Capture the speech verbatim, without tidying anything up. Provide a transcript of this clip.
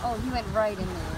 Oh, he went right in there.